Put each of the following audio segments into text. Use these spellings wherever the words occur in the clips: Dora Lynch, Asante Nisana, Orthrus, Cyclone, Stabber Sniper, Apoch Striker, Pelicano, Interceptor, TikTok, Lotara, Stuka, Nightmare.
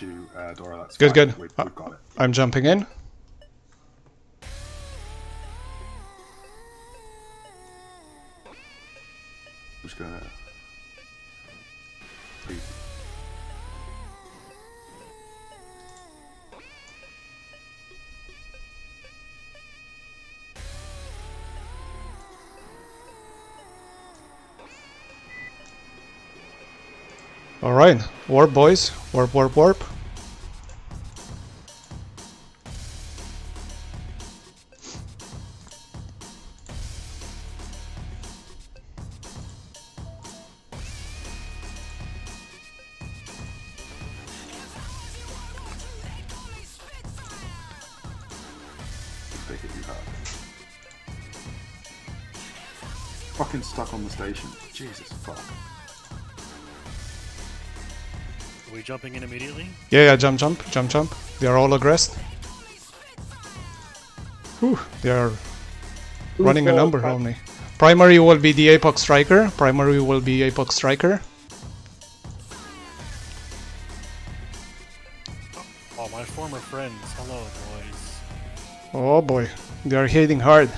across you, Dora. That's good, fine. Good. We've got it. I'm jumping in. Just gonna. Alright, warp boys, warp, warp, warp. Fucking stuck on the station. Jesus fuck. Are we jumping in immediately? Yeah, yeah, jump, jump, jump, jump. They are all aggressed. Whew, they are running a number on me. Primary will be the Apoch Striker. Primary will be Apoch Striker. Oh, my former friends. Hello, boys. Oh boy, they are hitting hard.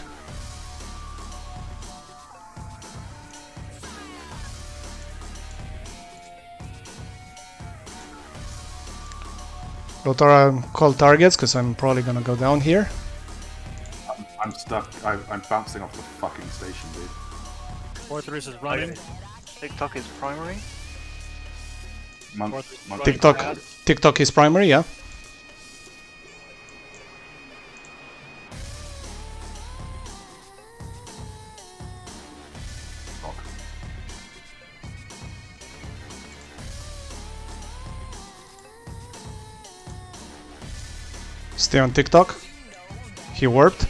Lotara, call targets, because I'm probably gonna go down here. I'm stuck. I'm bouncing off the fucking station, dude. Orthrus is running. TikTok is primary. TikTok is primary, yeah. Stay on TikTok. He warped.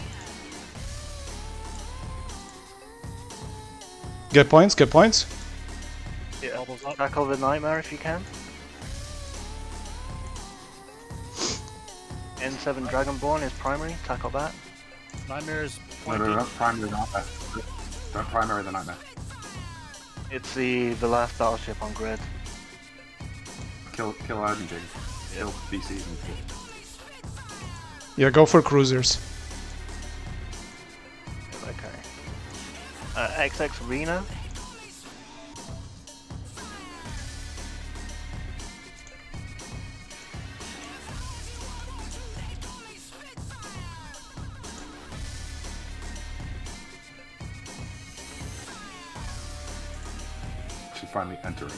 Get points, get points. Yeah, back over Nightmare if you can. N7 Dragonborn is primary, tackle that. Nightmare is pointing. No, don't primary the Nightmare. Don't primary the Nightmare. It's the last battleship on grid. Kill Argenting. Kill BCs and shit. Yeah, go for cruisers. Okay. XX Rena. She's finally entering.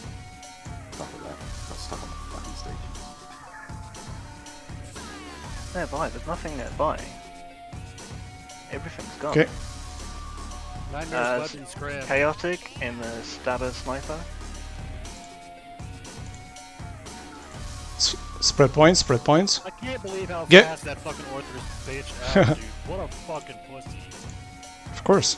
Stop with that. Got stuck on the fucking stage. Nearby, there's nothing nearby. Everything's gone. Okay. Chaotic in the Stabber Sniper. Spread points, spread points. I can't believe how fast that fucking Orthrus bitch out, dude. What a fucking pussy. Of course.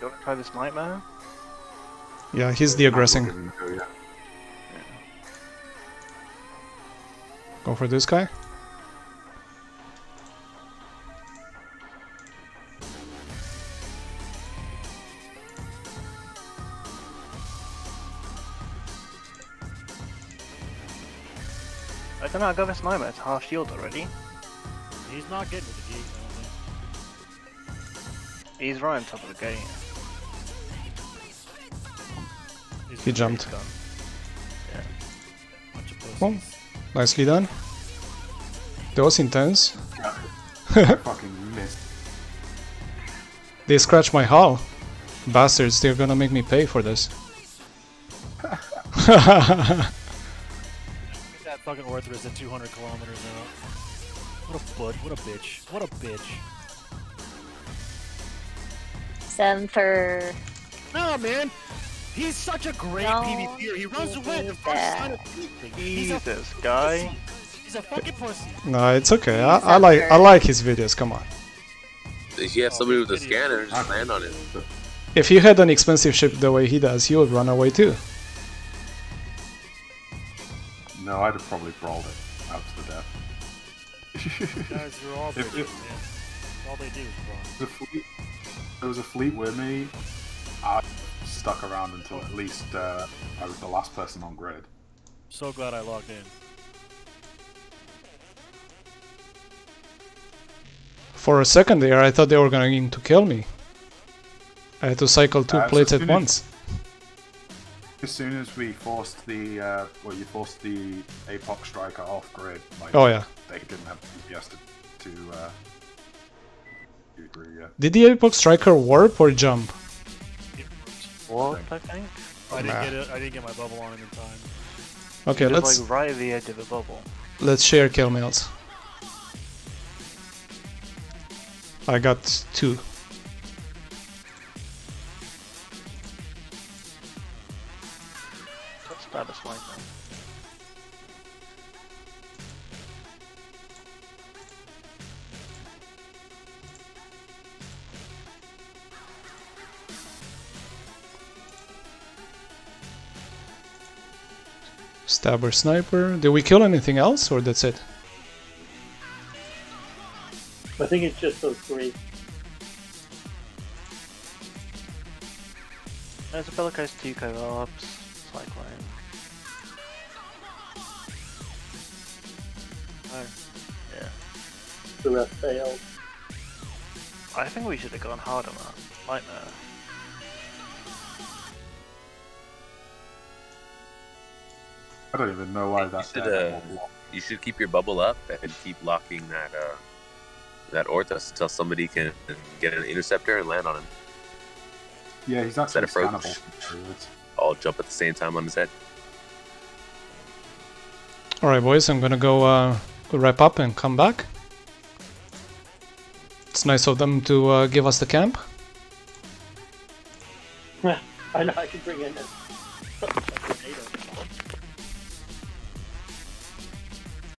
You wanna try this Nightmare? Yeah, he's the aggressing. Go for this guy. I don't know, I got this Nightmare, it's half shield already. He's not getting to the gate, I don't think. He's right on top of the gate. He jumped. Yeah. Boom. Nicely done. That was intense. Fucking missed. They scratched my hull. Bastards, they're gonna make me pay for this. That fucking Orthrus at 200 kilometers out. What a bud, what a bitch. What a bitch. Send for... No, man! He's such a great PvPer. He runs away the first sign of anything. Jesus, guy. He's a fucking pussy. No, it's okay. I like his videos. Come on. If you have somebody with a scanner, just land on it. If you had an expensive ship the way he does, you would run away too. No, I'd have probably brawled it out to the death. Guys, you're all bitches, man. All they do is brawl. There was a fleet with me. I stuck around until at least I was the last person on grid. So glad I logged in. For a second there, I thought they were going to kill me. I had to cycle two plates at once. As soon as we forced the, well, you forced the Apoch Striker off grid. Like, oh yeah. They didn't have GPS to agree yet. Did the Apoch Striker warp or jump? It warped, I think. I didn't get my bubble on him in time. Okay, it was let's like right at the edge of the bubble. Let's share kill meals. I got two. Stabber Sniper. Stabber Sniper. Did we kill anything else, or that's it? I think it's just those three. There's a Pelicano, Stuka, Ops, Cyclone. Oh, yeah. The rest failed. I think we should have gone harder, man. Nightmare. I don't even know why that's you should keep your bubble up and keep locking that that Orthrus until somebody can get an interceptor and land on him. Yeah, he's not scannable. I'll jump at the same time on his head. Alright boys, I'm gonna go wrap up and come back. It's nice of them to give us the camp. I know I can bring in this.